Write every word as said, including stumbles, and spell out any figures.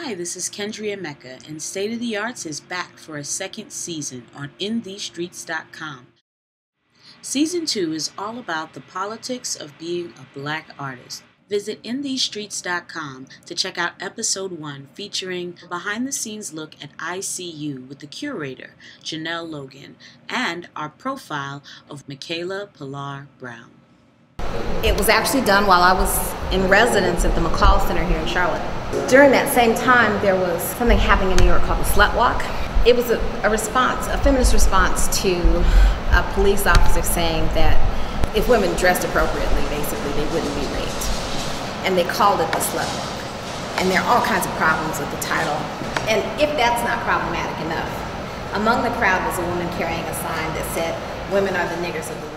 Hi, this is Kendrea Mekkah, and State of the Arts is back for a second season on In The Streets dot com. Season two is all about the politics of being a Black artist. Visit In The Streets dot com to check out Episode one, featuring a behind-the-scenes look at I C U with the curator, Janelle Logan, and our profile of Michaela Pilar Brown. It was actually done while I was in residence at the McCall Center here in Charlotte. During that same time, there was something happening in New York called the Slut Walk. It was a, a response, a feminist response to a police officer saying that if women dressed appropriately, basically, they wouldn't be raped. And they called it the Slut Walk. And there are all kinds of problems with the title. And if that's not problematic enough, among the crowd was a woman carrying a sign that said, "Women are the niggers of the world."